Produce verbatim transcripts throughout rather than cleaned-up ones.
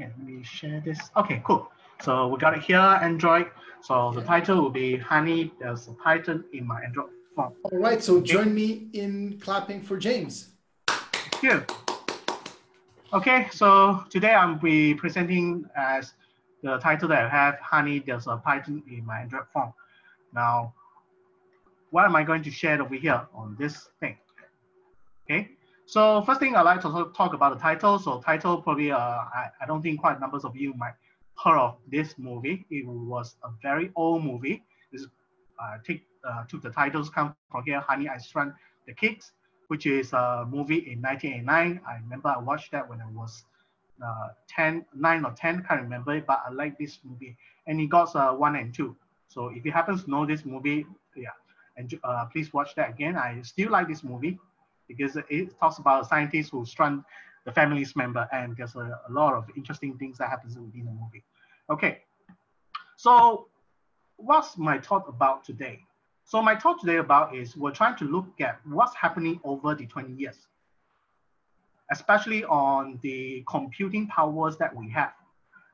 Can we share this? Okay, cool. So we got it here, Android. So the title will be Honey, there's a Python in my Android form. All right, so okay. Join me in clapping for James. Thank you. Okay, so today I'll be presenting as the title that I have, Honey, there's a Python in my Android form. Now, what am I going to share over here on this thing? Okay. So first thing I'd like to talk about the title. So title probably, uh, I, I don't think quite numbers of you might heard of this movie. It was a very old movie. This uh, take, uh, took the titles come from here, Honey, I Shrunk the Kids, which is a movie in nineteen eighty-nine. I remember I watched that when I was uh, ten, nine or ten, can't remember it, but I like this movie. And it got uh, one and two. So if you happen to know this movie, yeah, and uh, please watch that again. I still like this movie, because it talks about scientists who strung the family's member, and there's a, a lot of interesting things that happens within the movie. Okay, so what's my thought about today? So my thought today about is we're trying to look at what's happening over the twenty years, especially on the computing powers that we have.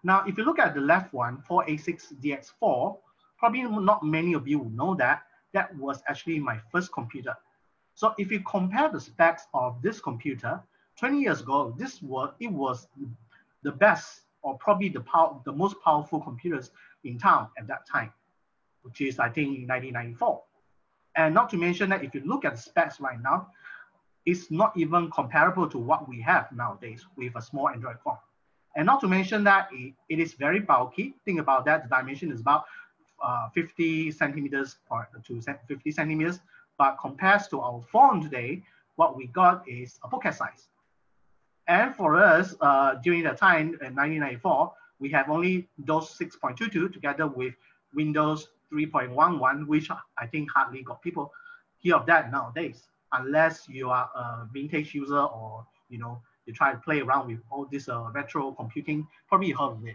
Now, if you look at the left one, four eighty-six D X four, probably not many of you will know that. That was actually my first computer. So if you compare the specs of this computer, twenty years ago, this was, it was the best or probably the, power, the most powerful computers in town at that time, which is I think nineteen ninety-four. And not to mention that if you look at the specs right now, it's not even comparable to what we have nowadays with a small Android phone. And not to mention that it, it is very bulky. Think about that, the dimension is about uh, fifty centimeters or to fifty centimeters. But compared to our phone today, what we got is a pocket size. And for us, uh, during the time in nineteen ninety-four, we have only those six point two two together with Windows three point eleven, which I think hardly got people hear of that nowadays, unless you are a vintage user or you know you try to play around with all this uh, retro computing, probably heard of it.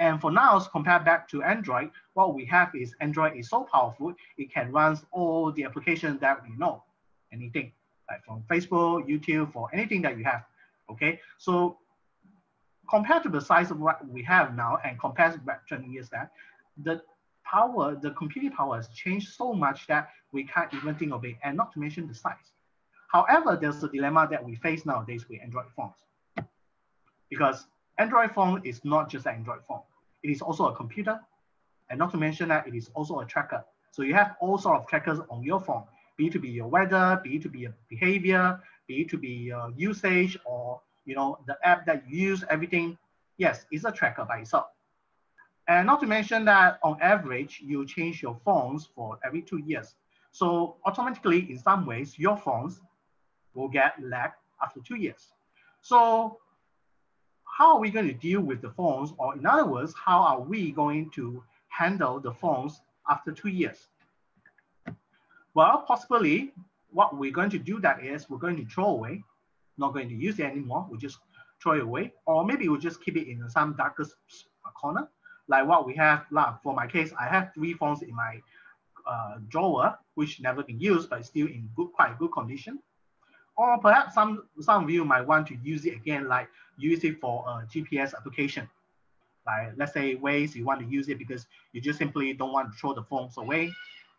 And for now, compared back to Android, what we have is Android is so powerful, it can run all the applications that we know, anything, like from Facebook, YouTube, for anything that you have, okay? So compared to the size of what we have now and compared to back twenty years that, the power, the computing power has changed so much that we can't even think of it, and not to mention the size. However, there's a dilemma that we face nowadays with Android phones, because Android phone is not just an Android phone. It is also a computer, and not to mention that it is also a tracker. So you have all sorts of trackers on your phone, be it to be your weather, be it to be your behavior, be it to be your usage, or you know the app that you use, everything. Yes, it's a tracker by itself. And not to mention that on average, you change your phones for every two years. So automatically, in some ways, your phones will get lag after two years. So how are we going to deal with the phones? Or in other words, how are we going to handle the phones after two years? Well, possibly what we're going to do that is we're going to throw away, not going to use it anymore. We just throw it away, or maybe we'll just keep it in some darkest corner. Like what we have, like for my case, I have three phones in my uh, drawer, which never been used, but still in good, quite good condition. Or perhaps some, some of you might want to use it again, like use it for a G P S application. Like let's say Waze, you want to use it because you just simply don't want to throw the phones away.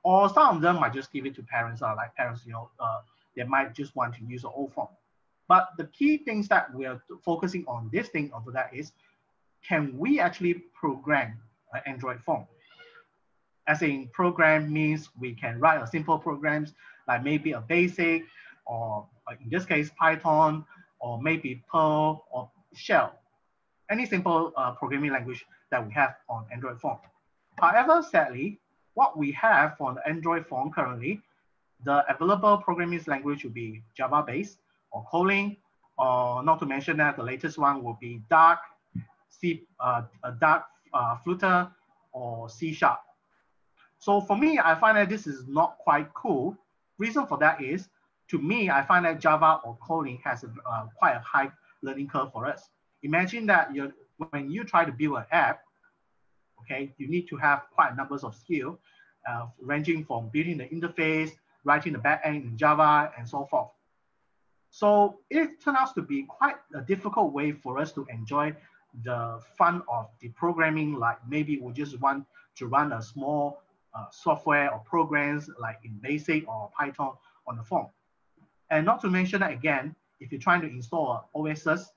Or some of them might just give it to parents, or like parents, you know, uh, they might just want to use an old phone. But the key things that we're focusing on this thing over that is, can we actually program an Android phone? As in program means we can write a simple programs, like maybe a basic, or in this case, Python, or maybe Perl, or Shell, any simple uh, programming language that we have on Android phone. However, sadly, what we have on the Android phone currently, the available programming language will be Java-based, or Kotlin, or not to mention that the latest one will be Dark, C, uh, Dark uh, Flutter, or C sharp. So for me, I find that this is not quite cool. Reason for that is, to me, I find that Java or Kotlin has a, uh, quite a high learning curve for us. Imagine that you're, when you try to build an app, okay, you need to have quite numbers of skills, uh, ranging from building the interface, writing the backend in Java, and so forth. So it turns out to be quite a difficult way for us to enjoy the fun of the programming, like maybe we just want to run a small uh, software or programs like in BASIC or Python on the phone. And not to mention that again, if you're trying to install O Ss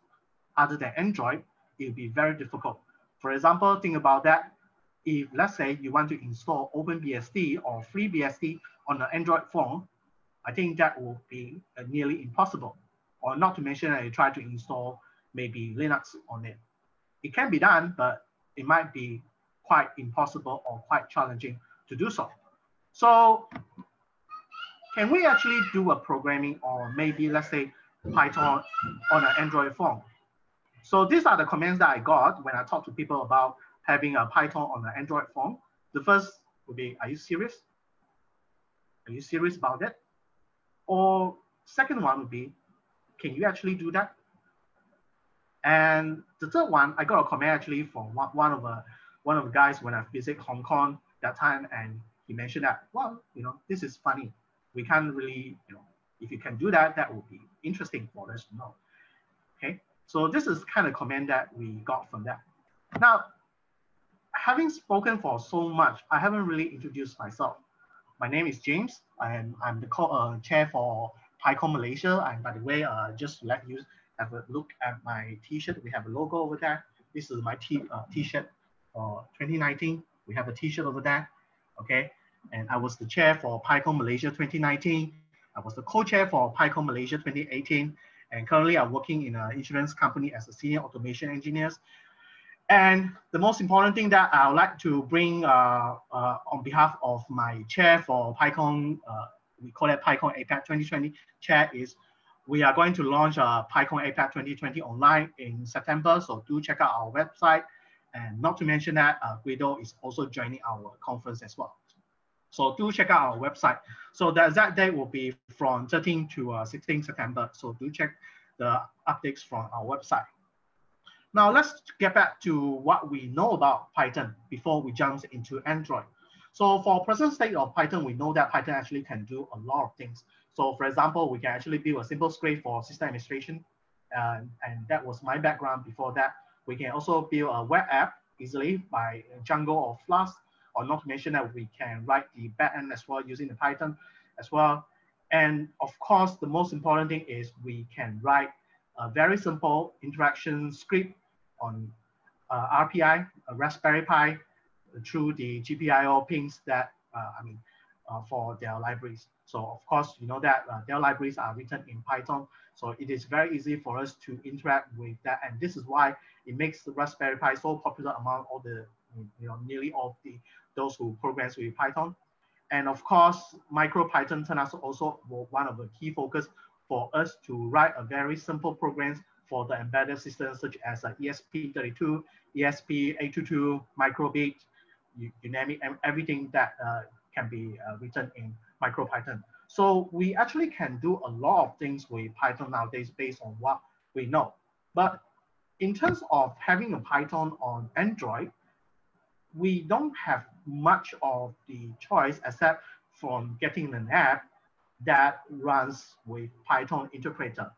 other than Android, it'll be very difficult. For example, think about that. If let's say you want to install OpenBSD or FreeBSD on an Android phone, I think that will be uh, nearly impossible. Or not to mention that you try to install maybe Linux on it. It can be done, but it might be quite impossible or quite challenging to do so. So can we actually do a programming or maybe let's say Python on an Android phone? So these are the comments that I got when I talked to people about having a Python on an Android phone. The first would be, are you serious? Are you serious about that? Or second one would be, can you actually do that? And the third one, I got a comment actually from one of the, one of the guys when I visit Hong Kong that time, and he mentioned that, well, you know, this is funny. We can't really, you know, if you can do that, that would be interesting for us to know. Okay, so this is kind of comment that we got from that. Now, having spoken for so much, I haven't really introduced myself. My name is James, and I'm the co uh, chair for PyCon Malaysia. And by the way, uh, just to let you have a look at my T-shirt. We have a logo over there. This is my T-shirt uh, for twenty nineteen. We have a T-shirt over there, okay? And I was the chair for PyCon Malaysia twenty nineteen. I was the co-chair for PyCon Malaysia twenty eighteen. And currently I'm working in an insurance company as a senior automation engineer. And the most important thing that I would like to bring uh, uh, on behalf of my chair for PyCon, uh, we call it PyCon APAC twenty twenty chair, is we are going to launch uh, PyCon APAC twenty twenty online in September. So do check out our website. And not to mention that uh, Guido is also joining our conference as well. So do check out our website. So the exact date will be from thirteenth to sixteenth September. So do check the updates from our website. Now let's get back to what we know about Python before we jump into Android. So for present state of Python, we know that Python actually can do a lot of things. So for example, we can actually build a simple script for system administration. And, and that was my background before that. We can also build a web app easily by Django or Flask. Or not to mention that we can write the backend as well using the Python as well. And of course, the most important thing is we can write a very simple interaction script on uh, R P I, a Raspberry Pi, through the G P I O pins that, uh, I mean, uh, for their libraries. So of course, you know that uh, their libraries are written in Python. So it is very easy for us to interact with that. And this is why it makes the Raspberry Pi so popular among all the, you know, nearly all the those who programs with Python. And of course, MicroPython turned out also one of the key focus for us to write a very simple programs for the embedded systems such as E S P thirty-two, E S P eight twenty-two, Microbit, you, you name it, and everything that uh, can be uh, written in MicroPython. So we actually can do a lot of things with Python nowadays based on what we know. But in terms of having a Python on Android, we don't have much of the choice except from getting an app that runs with Python interpreter.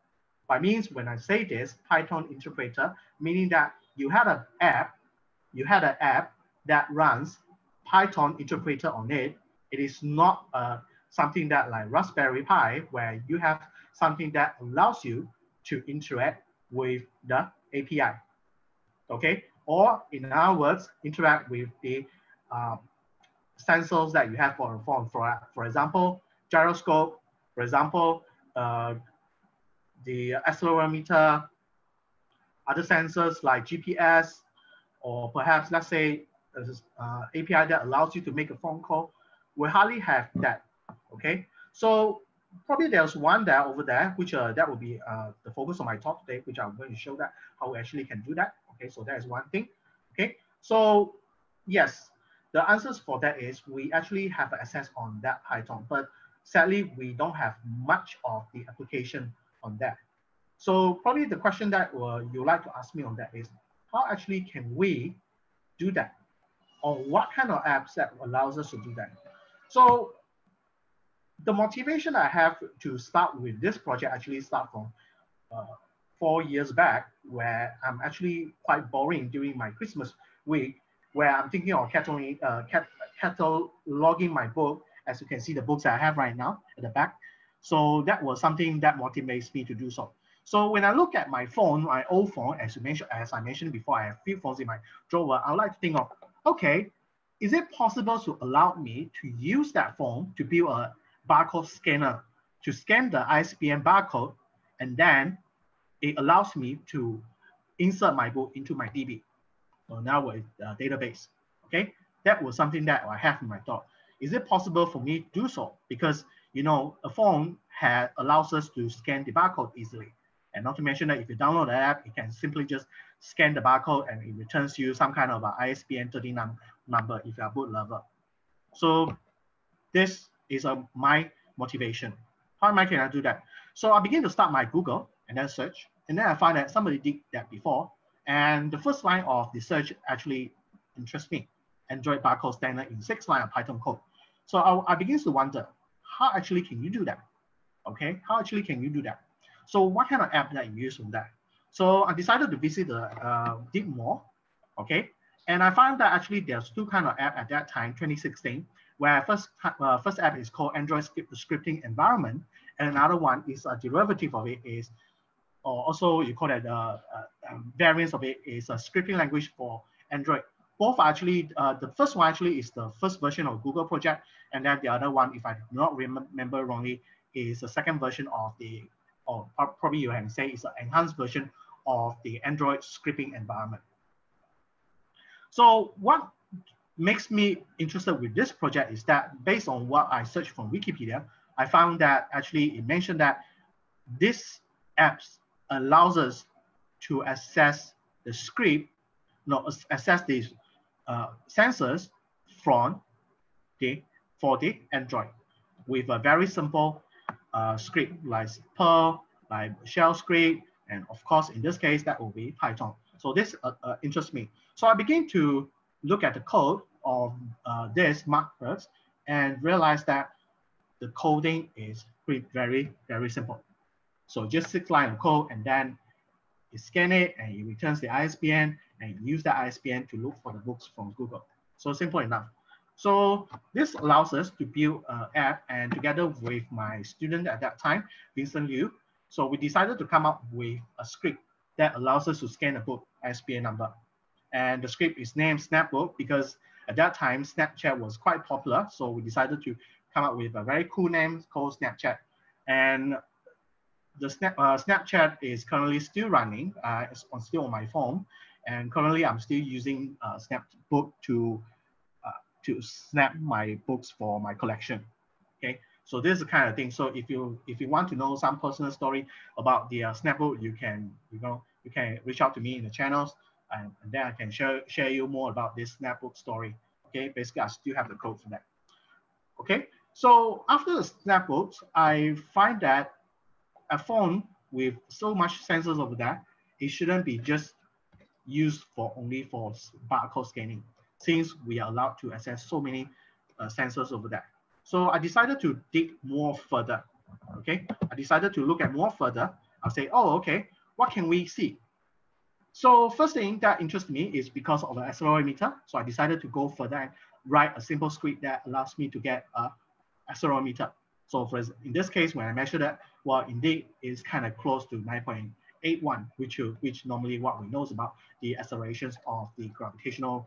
By means, when I say this, Python interpreter, meaning that you had an app, you had an app that runs Python interpreter on it. It is not uh, something that like Raspberry Pi, where you have something that allows you to interact with the A P I, okay? Or in other words, interact with the um, sensors that you have for a phone. For, for example, gyroscope, for example, uh, the accelerometer, other sensors like G P S, or perhaps let's say uh, A P I that allows you to make a phone call. We hardly have that, okay? So probably there's one there over there, which uh, that will be uh, the focus of my talk today, which I'm going to show that how we actually can do that. Okay, so that is one thing. Okay, so yes, the answers for that is we actually have access on that Python, but sadly we don't have much of the application on that. So probably the question that uh, you'd like to ask me on that is, how actually can we do that? Or what kind of apps that allows us to do that? So the motivation I have to start with this project actually start from uh, four years back where I'm actually quite boring during my Christmas week, where I'm thinking of cataloging, uh, cat cataloging my book, as you can see the books that I have right now at the back. So that was something that motivates me to do so. So when I look at my phone, my old phone, as you mentioned, as I mentioned before, I have few phones in my drawer. I like to think of, okay, is it possible to allow me to use that phone to build a barcode scanner, to scan the I S B N barcode, and then it allows me to insert my book into my D B. So now with the database, okay? That was something that I have in my thought. Is it possible for me to do so? Because, you know, a phone has, allows us to scan the barcode easily. And not to mention that if you download the app, it can simply just scan the barcode and it returns you some kind of an I S B N thirty-nine number if you're a boot lover. So this is a, my motivation. How am I can I do that? So I begin to start my Google and then search. And then I find that somebody did that before. And the first line of the search actually interests me. Android barcode standard in six line of Python code. So I, I begin to wonder, how actually can you do that? Okay, how actually can you do that? So what kind of app that you use on that? So I decided to visit the uh, Deep More, okay? And I found that actually there's two kind of app at that time, twenty sixteen, where first uh, first app is called Android Scripting Environment, and another one is a derivative of it is, or also you call it a uh, uh, variance of it is a scripting language for Android. Both actually, uh, the first one actually is the first version of Google project, and then the other one, if I do not remember wrongly, is the second version of the, or probably you can say it's an enhanced version of the Android scripting environment. So what makes me interested with this project is that based on what I searched from Wikipedia, I found that actually it mentioned that this app allows us to access the script, no, access these uh, sensors from the, for the Android with a very simple Uh, script like Perl, like shell script, and of course in this case that will be Python. So this uh, uh, interests me. So I begin to look at the code of uh, this markers and realize that the coding is pretty, very, very simple. So just six lines of code, and then you scan it and it returns the I S B N, and you use the I S B N to look for the books from Google. So simple enough. So this allows us to build an app, and together with my student at that time, Vincent Liu, so we decided to come up with a script that allows us to scan a book I S B N number. And the script is named Snapbook because at that time, Snapchat was quite popular. So we decided to come up with a very cool name called Snapchat. And the Snap, uh, Snapchat is currently still running. Uh, it's on, still on my phone. And currently I'm still using uh, Snapbook to to snap my books for my collection, okay? So this is the kind of thing. So if you if you want to know some personal story about the uh, Snapbook, you can you know you can reach out to me in the channels, and, and then I can share share you more about this Snapbook story, okay? Basically, I still have the code for that, okay? So after the Snapbooks, I find that a phone with so much sensors over there, it shouldn't be just used for only for barcode scanning, since we are allowed to access so many uh, sensors over there. So I decided to dig more further, okay? I decided to look at more further. I'll say, oh, okay, what can we see? So first thing that interests me is because of the accelerometer. So I decided to go further and write a simple script that allows me to get an accelerometer. So for in this case, when I measure that, well, indeed, it's kind of close to nine point eight one, which, which normally what we know is about the accelerations of the gravitational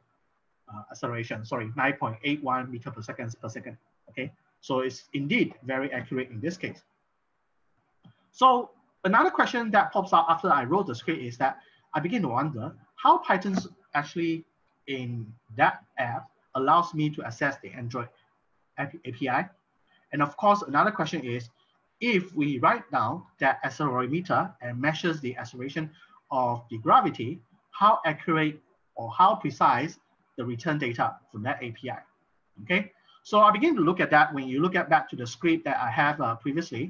Uh, acceleration, sorry, nine point eight one meter per second per second, okay? So it's indeed very accurate in this case. So another question that pops up after I wrote the script is that I begin to wonder how Python actually in that app allows me to access the Android A P I. And of course, another question is, if we write down that accelerometer and measures the acceleration of the gravity, how accurate or how precise the return data from that A P I, okay? So I begin to look at that when you look at back to the script that I have uh, previously,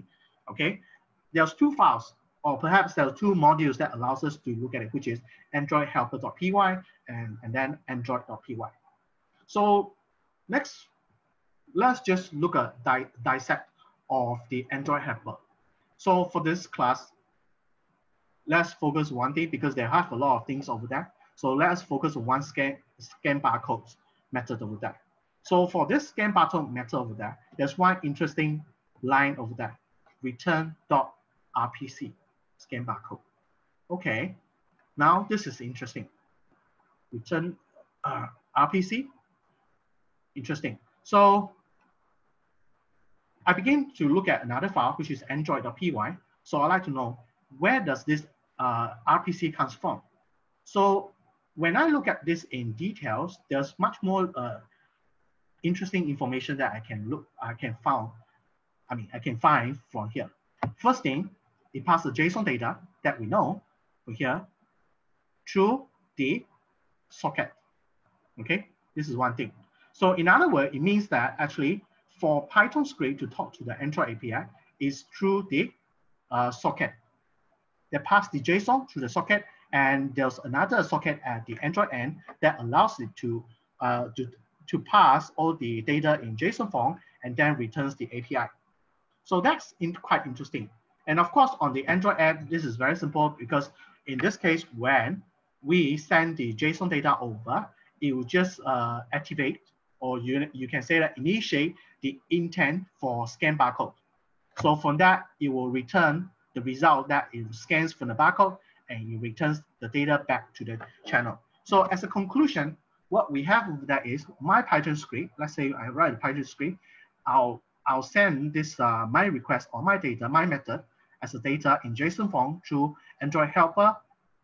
okay? There's two files, or perhaps there are two modules that allows us to look at it, which is Android helper.py and, and then Android.py. So next, let's just look at di dissect of the Android helper. So for this class, let's focus one thing because they have a lot of things over there. So let's focus on one scan, scan barcode method over there. So for this scan barcode method over there, there's one interesting line over there, return.rpc, scan barcode. Okay, now this is interesting. Return uh, R P C, interesting. So I begin to look at another file, which is android.py. So I'd like to know, where does this uh, R P C comes from? So when I look at this in details, there's much more uh, interesting information that I can look, I can found, I mean, I can find from here. First thing, it passes JSON data that we know from here to the socket. Okay, this is one thing. So in other words, it means that actually for Python script to talk to the Android A P I is through the uh, socket. They pass the JSON through the socket. And there's another socket at the Android end that allows it to, uh, to, to pass all the data in JSON form and then returns the A P I. So that's in quite interesting. And of course, on the Android app, this is very simple because in this case, when we send the JSON data over, it will just uh, activate, or you, you can say that initiate the intent for scan barcode. So from that, it will return the result that it scans from the barcode, and it returns the data back to the channel. So as a conclusion, what we have over that is my Python script. Let's say I write a Python script. I'll, I'll send this, uh, my request or my data, my method as a data in JSON form through Android helper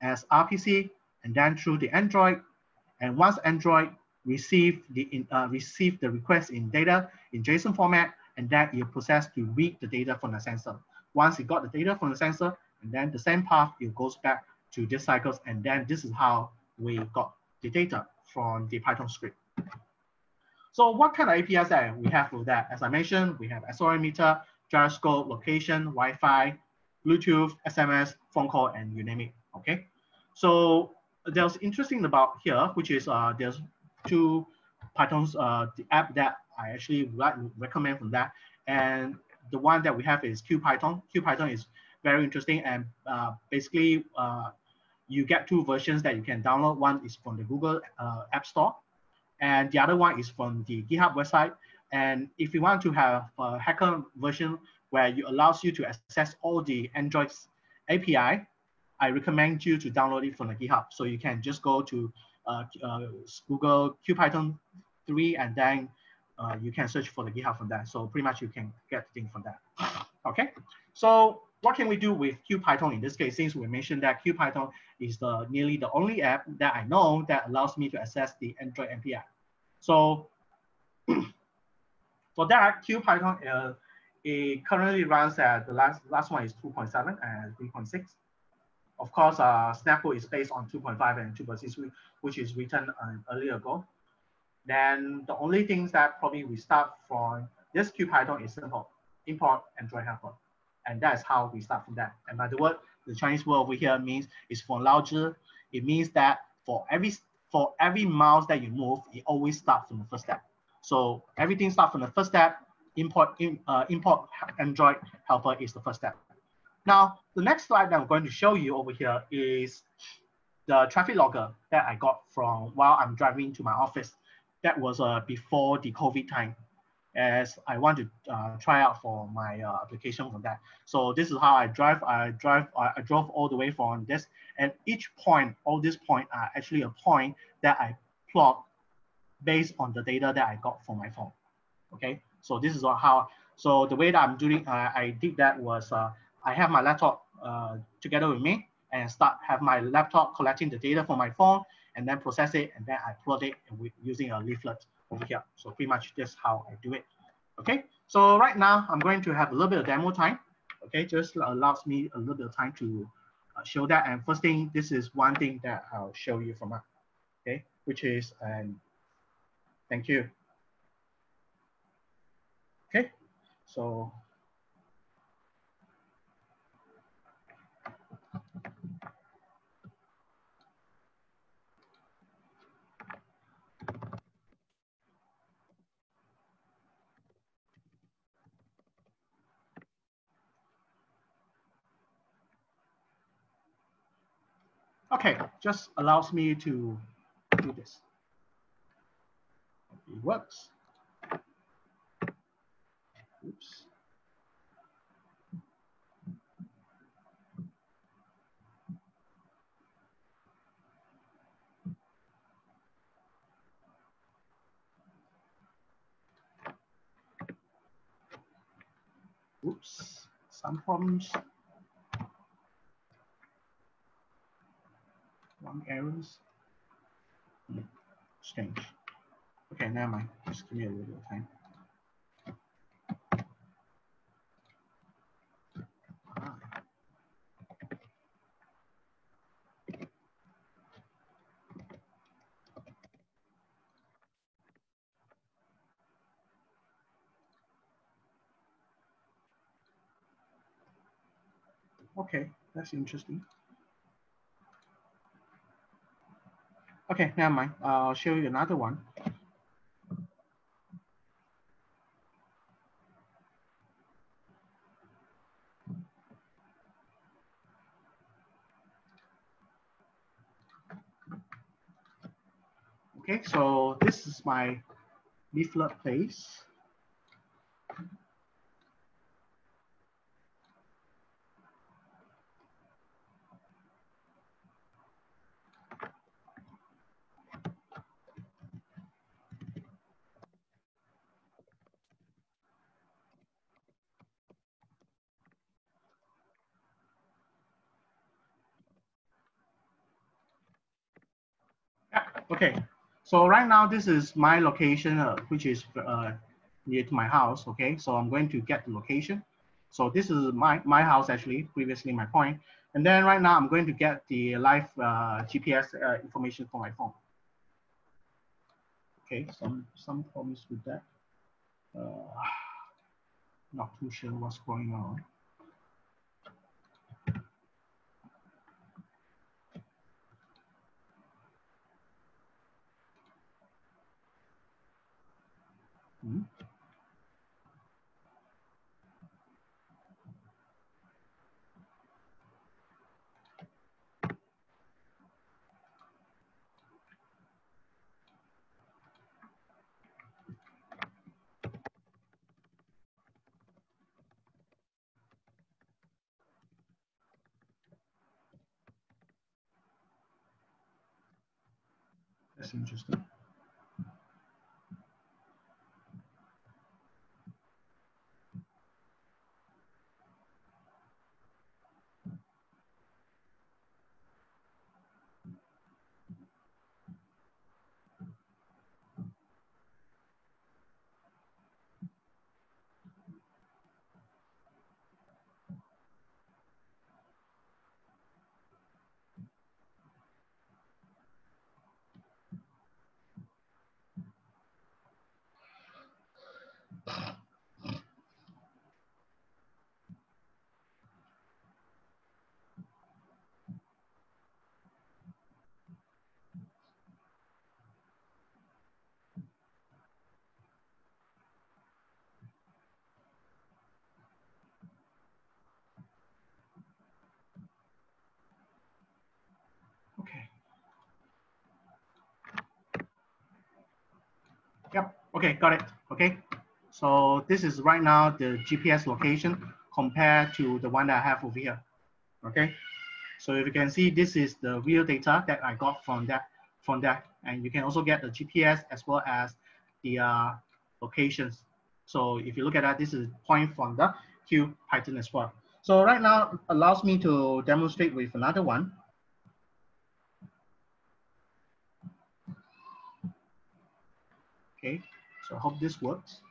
as R P C, and then through the Android. And once Android receive the, in, uh, receive the request in data in JSON format, and then it process to read the data from the sensor. Once it got the data from the sensor, and then the same path, it goes back to this cycles. And then this is how we got the data from the Python script. So what kind of A P Is that we have for that? As I mentioned, we have S O M meter, gyroscope, location, Wi-Fi, Bluetooth, S M S, phone call, and you name it, okay? So there's interesting about here, which is uh, there's two Python's, uh, the app that I actually would recommend from that. And the one that we have is QPython. QPython is very interesting, and uh, basically uh, you get two versions that you can download. One is from the Google uh, App Store, and the other one is from the GitHub website. And if you want to have a hacker version where it allows you to access all the Android's A P I, I recommend you to download it from the GitHub. So you can just go to uh, uh, Google QPython three, and then uh, you can search for the GitHub from that. So pretty much you can get the thing from that, okay? So what can we do with QPython in this case, since we mentioned that QPython is the nearly the only app that I know that allows me to access the Android A P I. So for that, QPython uh, it currently runs at the last last one is two point seven and three point six. Of course, uh, Snapbook is based on two point five and two point six, which is written uh, earlier ago. Then the only things that probably we start from this QPython is simple: import Android helper. And that's how we start from that. And by the word, the Chinese word over here means it's for larger. It means that for every for every mouse that you move, it always starts from the first step. So everything starts from the first step. Import in, uh, import Android helper is the first step. Now the next slide that I'm going to show you over here is the traffic logger that I got from while I'm driving to my office. That was uh, before the COVID time, as I want to uh, try out for my uh, application from that. So this is how I drive. I drive, I, I drove all the way from this, and each point, all this point are actually a point that I plot based on the data that I got from my phone. Okay, so this is how, so the way that I'm doing, uh, I did that was, uh, I have my laptop uh, together with me, and start have my laptop collecting the data from my phone, and then process it, and then I plot it with, using a leaflet over here. So pretty much that's how I do it. Okay, so right now I'm going to have a little bit of demo time. Okay, just allows me a little bit of time to uh, show that. And first thing, this is one thing that I'll show you from up. Okay, which is, um, thank you. Okay, so. Okay, just allows me to do this. It works. Oops. Oops, some problems. Wrong errors. Hmm. Strange. Okay, never mind. Just give me a little bit of time. Ah. Okay, that's interesting. Okay, never mind. I'll show you another one. Okay, so this is my leaflet place. Okay, so right now this is my location, uh, which is uh, near to my house. Okay, so I'm going to get the location. So this is my my house actually, previously my point, and then right now I'm going to get the live uh, G P S uh, information for my phone. Okay, some some problems with that. Uh, not too sure what's going on. Hmm. That's interesting. Yep, okay, got it, okay. So this is right now the G P S location compared to the one that I have over here, okay? So if you can see, this is the real data that I got from that, from that. And you can also get the G P S as well as the uh, locations. So if you look at that, this is point from the Q Python as well. So right now allows me to demonstrate with another one. Okay, so I hope this works.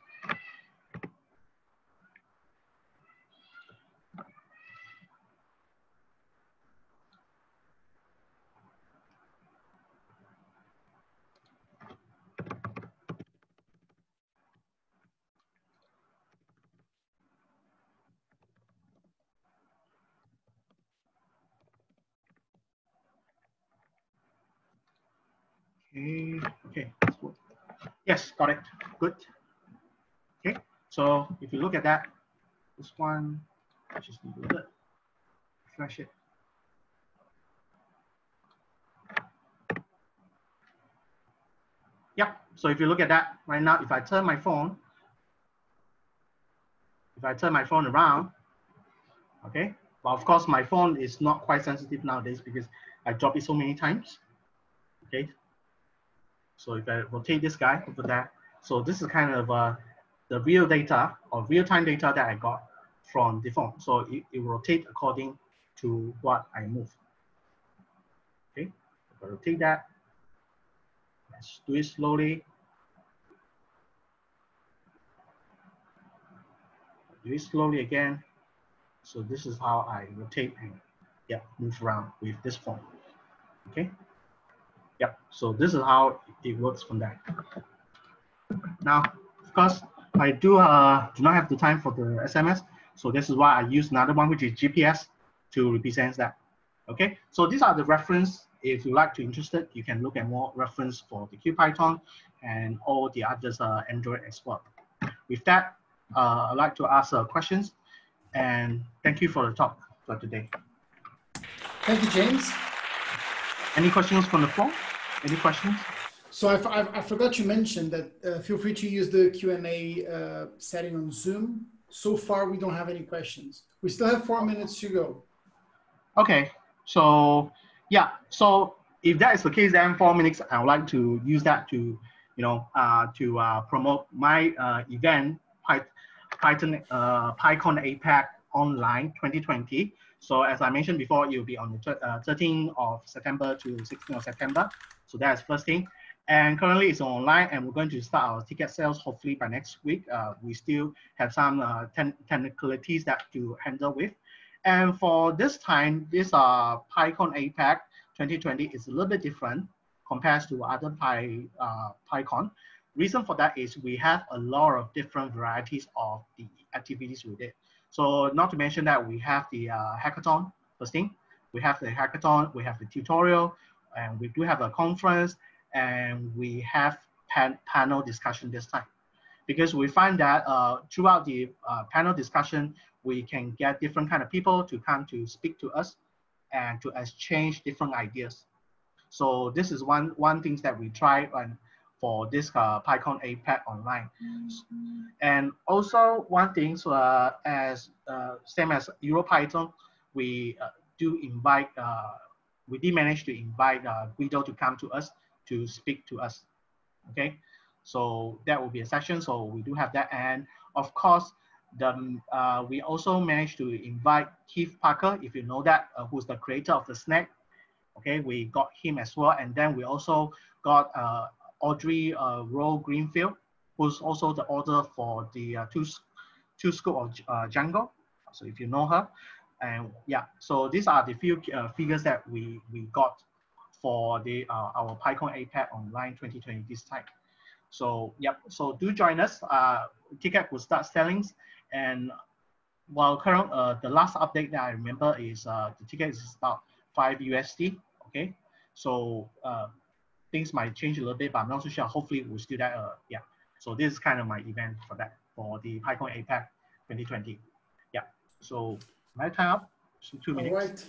Okay, okay. Yes, got it. Good. Okay, so if you look at that, this one, I just need to refresh it. So if you look at that right now, if I turn my phone, if I turn my phone around, okay, well, of course my phone is not quite sensitive nowadays because I dropped it so many times, okay. So if I rotate this guy over there, so this is kind of uh, the real data or real-time data that I got from the phone. So it, it will rotate according to what I move. Okay, if I rotate that, let's do it slowly. Do it slowly again. So this is how I rotate and yeah, move around with this phone. Okay. Yep. So this is how it works from that. Now, of course, I do uh, do not have the time for the S M S. So this is why I use another one, which is G P S, to represent that. Okay. So these are the reference. If you like to interested, you can look at more reference for the Q Python and all the others uh, Android as well. With that, uh, I'd like to ask uh, questions. And thank you for the talk for today. Thank you, James. Any questions from the floor? Any questions? So I, I, I forgot to mention that uh, feel free to use the Q and A uh, setting on Zoom. So far, we don't have any questions. We still have four minutes to go. Okay. So yeah. So if that is the case, then four minutes. I would like to use that to, you know, uh, to uh, promote my uh, event, Python uh, PyCon APAC Online twenty twenty. So as I mentioned before, it will be on the uh, thirteenth of September to sixteenth of September. So that's first thing. And currently it's online, and we're going to start our ticket sales hopefully by next week. Uh, we still have some uh, ten technicalities that to handle with. And for this time, this uh, PyCon APAC twenty twenty is a little bit different compared to other Py, uh, PyCon. Reason for that is we have a lot of different varieties of the activities we did. So not to mention that we have the uh, hackathon, first thing. We have the hackathon, we have the tutorial, and we do have a conference, and we have pan panel discussion this time. Because we find that uh, throughout the uh, panel discussion, we can get different kind of people to come to speak to us and to exchange different ideas. So this is one, one thing that we try on for this uh, PyCon APAC Online. Mm-hmm. And also one thing, so uh, as uh, same as EuroPython, we uh, do invite, uh, we did manage to invite uh, Guido to come to us to speak to us, okay? So that will be a session, so we do have that. And of course, the, uh, we also managed to invite Keith Parker, if you know that, uh, who's the creator of the snack, okay? We got him as well, and then we also got uh, Audrey uh, Roe Greenfield, who's also the author for the uh, two, two Scoop of uh, Django. So if you know her, and yeah, so these are the few uh, figures that we, we got for the uh, our PyCon APAC Online twenty twenty this time. So yeah, so do join us. Uh, ticket will start selling, and while current uh, the last update that I remember is uh, the ticket is about five U S D. Okay, so. Uh, Things might change a little bit, but I'm not so sure. Hopefully, we'll still that. Uh, yeah. So this is kind of my event for that for the PyCon APAC twenty twenty. Yeah. So my time up. So two minutes. All right.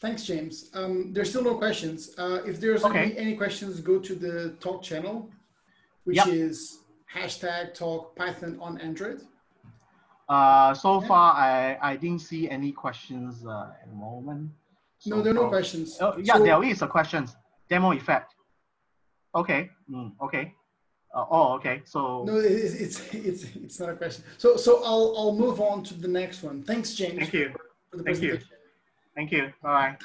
Thanks, James. Um, there's still no questions. Uh, if there's okay. any, any questions, go to the talk channel, which yep. is hashtag talk Python on Android. Uh, so yeah. far, I I didn't see any questions uh, at the moment. So no, there are no questions. Oh, yeah, so, there is a questions. Demo effect. Okay. Mm, okay. Uh, oh, okay. So no, it's, it's it's it's not a question. So so I'll I'll move on to the next one. Thanks, James. Thank you. For, for the Thank you. Thank you. Bye.